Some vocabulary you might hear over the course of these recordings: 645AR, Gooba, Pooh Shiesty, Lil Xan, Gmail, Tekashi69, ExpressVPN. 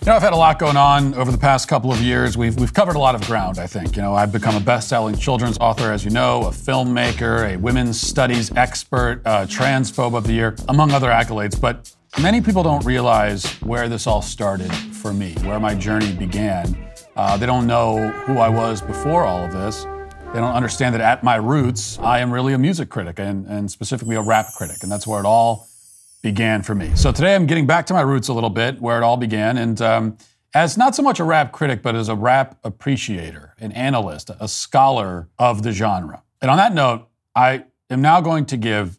You know, I've had a lot going on over the past couple of years. We've covered a lot of ground, I think. You know, I've become a best-selling children's author, as you know, a filmmaker, a women's studies expert, transphobe of the year, among other accolades. But many people don't realize where this all started for me, where my journey began. They don't know who I was before all of this. They don't understand that at my roots, I am really a music critic and specifically a rap critic, and that's where it all began for me. So today I'm getting back to my roots a little bit, where it all began, and as not so much a rap critic, but as a rap appreciator, an analyst, a scholar of the genre. And on that note, I am now going to give,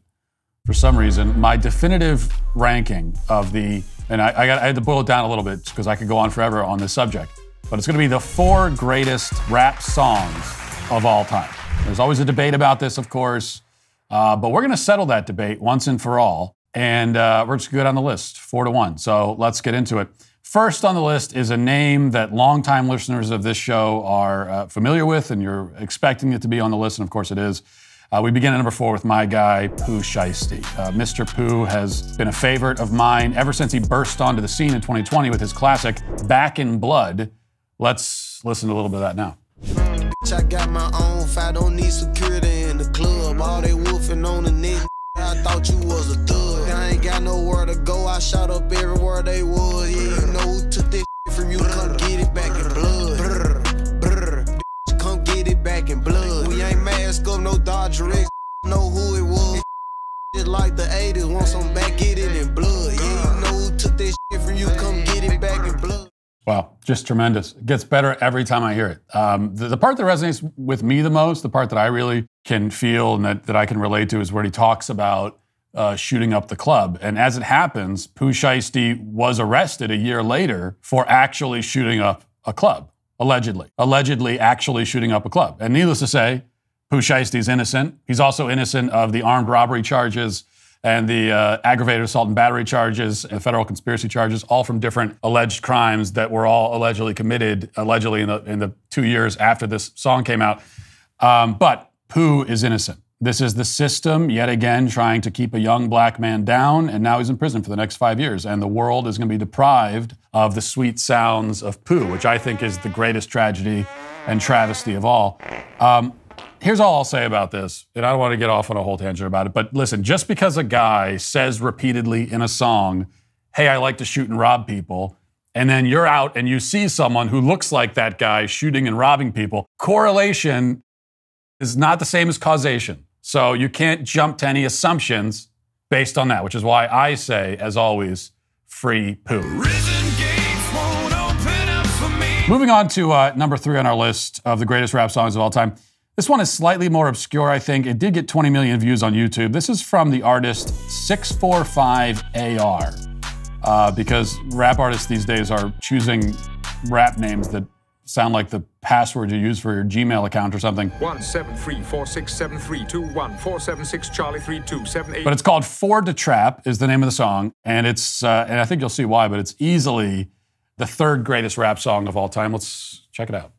for some reason, my definitive ranking of the, and I had to boil it down a little bit because I could go on forever on this subject, but it's gonna be the 4 greatest rap songs of all time. There's always a debate about this, of course, but we're gonna settle that debate once and for all. And we're just good on the list, 4-1. So let's get into it. First on the list is a name that longtime listeners of this show are familiar with, and you're expecting it to be on the list, and of course it is. We begin at number 4 with my guy, Pooh Shiesty. Mr. Pooh has been a favorite of mine ever since he burst onto the scene in 2020 with his classic, Back in Blood. Let's listen to a little bit of that now. I got my own fight, don't need security in the club. All they wolfing on the nigga. I thought you was a thug. I ain't got nowhere to go. I shot up everywhere they was. Yeah, you know who took this from you. Come get it back in blood. Come get it back in blood. We ain't mask up, no Dodger X. Know who it was. It's like the 80s. Want some back, get it in blood. Yeah, you know who took this from you. Come get it back in blood. Wow, just tremendous. It gets better every time I hear it. The part that resonates with me the most, the part that I really can feel and that I can relate to is where he talks about shooting up the club. And as it happens, Pooh Shiesty was arrested a year later for actually shooting up a club, allegedly. Allegedly actually shooting up a club. And needless to say, Pooh Shiesty's innocent. He's also innocent of the armed robbery charges and the aggravated assault and battery charges and federal conspiracy charges, all from different alleged crimes that were all allegedly committed, allegedly in the 2 years after this song came out. But Pooh is innocent. This is the system, yet again, trying to keep a young black man down, and now he's in prison for the next 5 years, and the world is gonna be deprived of the sweet sounds of Pooh, which I think is the greatest tragedy and travesty of all. Here's all I'll say about this, and I don't want to get off on a whole tangent about it, but listen, just because a guy says repeatedly in a song, hey, I like to shoot and rob people, and then you're out and you see someone who looks like that guy shooting and robbing people, correlation is not the same as causation. So you can't jump to any assumptions based on that, which is why I say, as always, free Pooh. Moving on to number 3 on our list of the greatest rap songs of all time. This one is slightly more obscure, I think. It did get 20 million views on YouTube. This is from the artist 645AR, because rap artists these days are choosing rap names that sound like the password you use for your Gmail account or something. 1 7 3 4 6 7 3 2 1 4 7 6 Charlie 3 2 7 8. But it's called For to Trap is the name of the song, and it's and I think you'll see why. But it's easily the 3rd greatest rap song of all time. Let's check it out.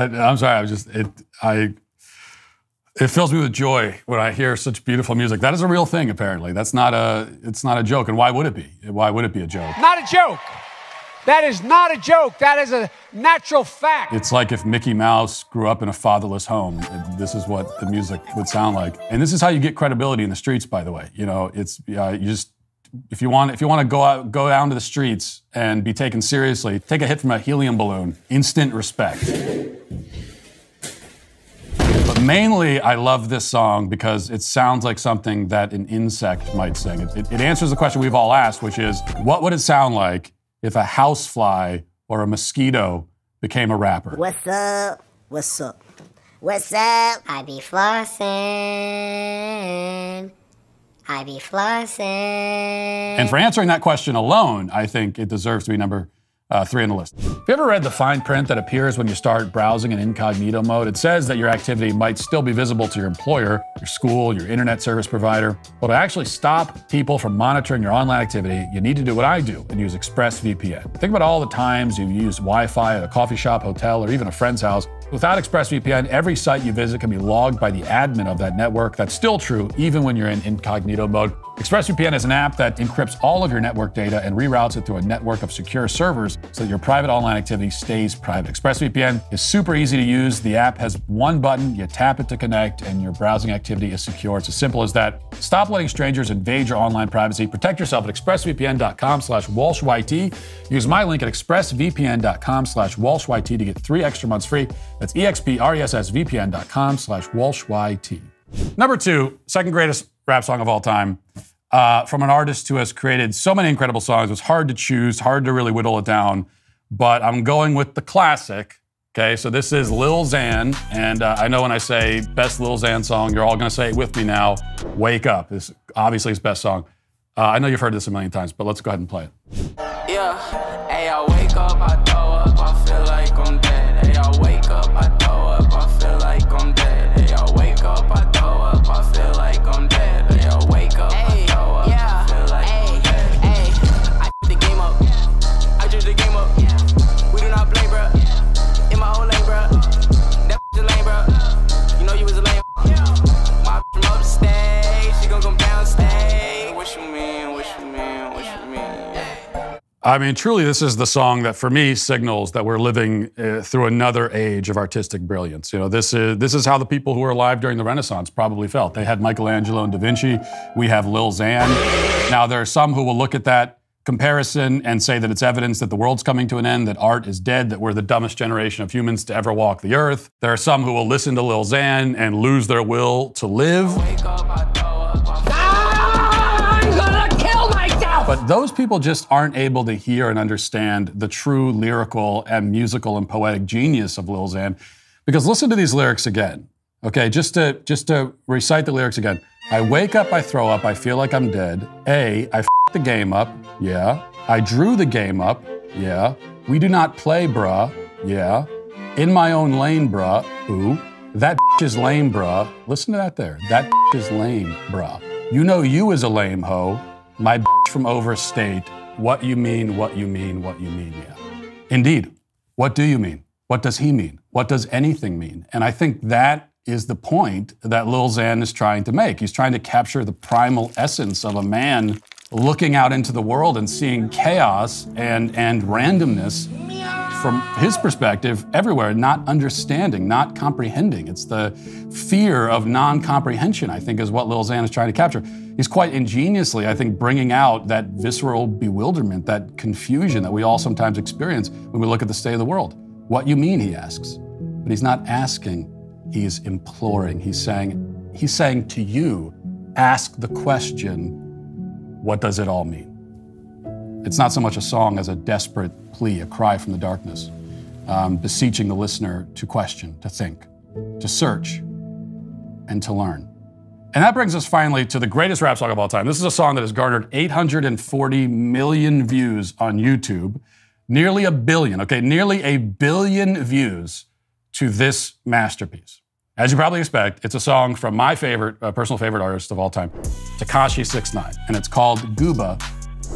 I'm sorry, it fills me with joy when I hear such beautiful music. That is a real thing, apparently. It's not a joke, and why would it be? Why would it be a joke? Not a joke. That is not a joke. That is a natural fact. It's like if Mickey Mouse grew up in a fatherless home. This is what the music would sound like. And this is how you get credibility in the streets, by the way. You know, it's, you just, if you want to go down to the streets and be taken seriously, take a hit from a helium balloon, instant respect. But mainly, I love this song because it sounds like something that an insect might sing. It answers the question we've all asked, which is, what would it sound like if a housefly or a mosquito became a rapper? What's up? What's up? What's up? I be flossing. I be flossing. And for answering that question alone, I think it deserves to be number 3 on the list. Have you ever read the fine print that appears when you start browsing in incognito mode? It says that your activity might still be visible to your employer, your school, your internet service provider. Well, to actually stop people from monitoring your online activity, you need to do what I do and use ExpressVPN. Think about all the times you've used Wi-Fi at a coffee shop, hotel, or even a friend's house. Without ExpressVPN, every site you visit can be logged by the admin of that network. That's still true even when you're in incognito mode. ExpressVPN is an app that encrypts all of your network data and reroutes it through a network of secure servers so that your private online activity stays private. ExpressVPN is super easy to use. The app has one button, you tap it to connect, and your browsing activity is secure. It's as simple as that. Stop letting strangers invade your online privacy. Protect yourself at expressvpn.com/WalshYT. Use my link at expressvpn.com/WalshYT to get 3 extra months free. That's expressvpn.com/WalshYT. Number 2, second greatest rap song of all time. From an artist who has created so many incredible songs, it was hard to choose, hard to really whittle it down. But I'm going with the classic. Okay, so this is Lil Xan. And I know when I say best Lil Xan song, you're all gonna say it with me now. Wake Up is obviously his best song. I know you've heard this a million times, but let's go ahead and play it. Yeah, hey, I wake up, I throw up, I feel like I'm dead. Hey, I wake up, I throw up, I feel like I'm dead. Hey, I wake up, I throw up, I feel like I'm dead. Hey, I wake up, I throw up, I feel like I'm dead. Hey, I f***ed the game up, I drew the game up. We do not blame, bruh, in my whole lane, bruh. That f*** is lame, bruh, you know you was a lame. My f*** from upstage, she gon' come downstage. What you mean, what you mean, what you mean, yeah. I mean, truly, this is the song that, for me, signals that we're living through another age of artistic brilliance. You know, this is how the people who were alive during the Renaissance probably felt. They had Michelangelo and Da Vinci. We have Lil Xan. Now, there are some who will look at that comparison and say that it's evidence that the world's coming to an end, that art is dead, that we're the dumbest generation of humans to ever walk the earth. There are some who will listen to Lil Xan and lose their will to live. But those people just aren't able to hear and understand the true lyrical and musical and poetic genius of Lil Xan. Because listen to these lyrics again, okay? Just to recite the lyrics again. I wake up, I throw up, I feel like I'm dead. A, I f***ed the game up, yeah. I drew the game up, yeah. We do not play, bruh, yeah. In my own lane, bruh, ooh. That bitch is lame, bruh. Listen to that there. That bitch is lame, bruh. You know you is a lame hoe. My bitch from overstate. What you mean, what you mean, what you mean, yeah. Indeed, what do you mean? What does he mean? What does anything mean? And I think that is the point that Lil Xan is trying to make. He's trying to capture the primal essence of a man looking out into the world and seeing chaos and randomness from his perspective everywhere, not understanding, not comprehending. It's the fear of non-comprehension, I think, is what Lil Xan is trying to capture. He's quite ingeniously, I think, bringing out that visceral bewilderment, that confusion that we all sometimes experience when we look at the state of the world. What you mean, he asks. But he's not asking, he's imploring. He's saying to you, ask the question, what does it all mean? It's not so much a song as a desperate plea, a cry from the darkness, beseeching the listener to question, to think, to search, and to learn. And that brings us finally to the greatest rap song of all time. This is a song that has garnered 840 million views on YouTube, nearly a billion, okay, nearly a billion views to this masterpiece. As you probably expect, it's a song from my favorite, personal favorite artist of all time, Tekashi69, and it's called Gooba.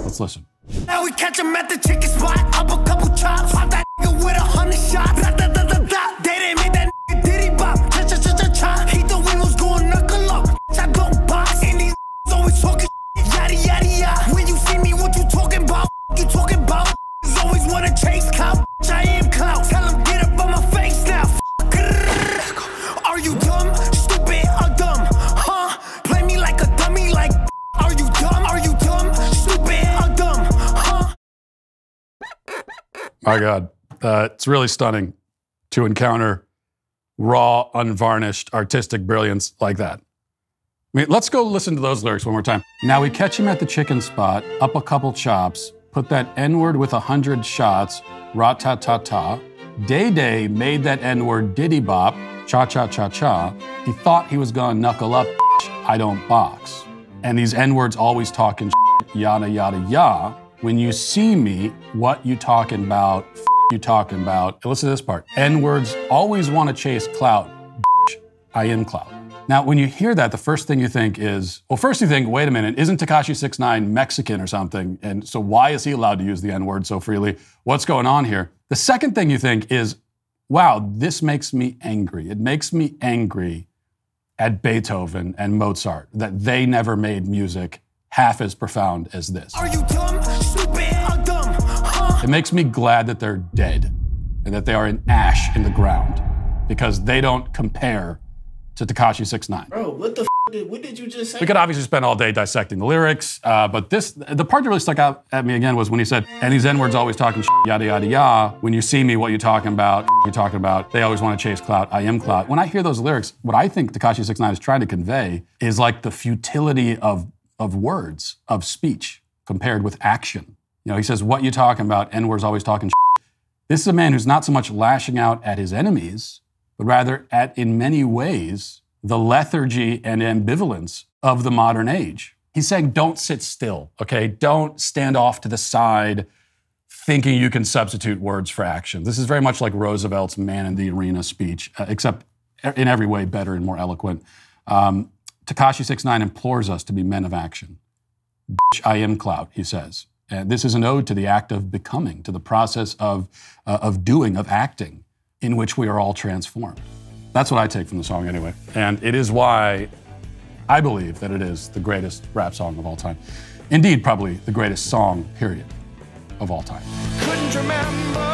Let's listen. Now we catch him at the chicken spot, up a couple chops, pop that nigga with 100 shots. Da, da, da, da, da. They didn't make that nigga diddy bop. Cha cha cha cha cha. He thought we was going knuckle up. I don't box. And these always talking yada yada yada. When you see me, what you talking about? You talking about? Always wanna chase clout. I am clout. Tell him get up on my face now. Are you dumb? Stupid or dumb? Huh? Play me like a dummy. Like, are you dumb? Are you dumb? Stupid or dumb? Huh? My God, it's really stunning to encounter raw, unvarnished, artistic brilliance like that. I mean, let's go listen to those lyrics one more time. Now we catch him at the chicken spot, up a couple chops, put that N-word with 100 shots, ra-ta-ta-ta. Day-Day made that N-word diddy-bop, cha-cha-cha-cha. He thought he was gonna knuckle up, I don't box. and these N-words always talking shit, yada, yada, yada. When you see me, what you talking about, f you talking about. And listen to this part. N-words always want to chase clout, bitch, I am clout. Now, when you hear that, the first thing you think is, well, first you think, wait a minute, isn't Tekashi69 Mexican or something? And so why is he allowed to use the N-word so freely? What's going on here? The second thing you think is, wow, this makes me angry. It makes me angry at Beethoven and Mozart, that they never made music half as profound as this. Are you dumb, stupid, or dumb, huh? It makes me glad that they're dead and that they are an ash in the ground because they don't compare to Tekashi69. Bro, what the f did, what did you just say? We could obviously spend all day dissecting the lyrics, but the part that really stuck out at me again was when he said, and these N-words always talking shit, yada, yada, yada. When you see me, what you talking about, you're talking about. They always want to chase clout, I am clout. When I hear those lyrics, what I think Tekashi69 is trying to convey is like the futility of words, of speech, compared with action. You know, he says, what you talking about, N-words always talking shit. This is a man who's not so much lashing out at his enemies, but rather at, in many ways, the lethargy and ambivalence of the modern age. He's saying, don't sit still, okay? Don't stand off to the side thinking you can substitute words for action. This is very much like Roosevelt's Man in the Arena speech, except in every way better and more eloquent. Tekashi69 implores us to be men of action. Bitch, I am clout, he says. And this is an ode to the act of becoming, to the process of doing, of acting, in which we are all transformed. That's what I take from the song anyway. And it is why I believe that it is the greatest rap song of all time. Indeed, probably the greatest song, period, of all time. Couldn't remember.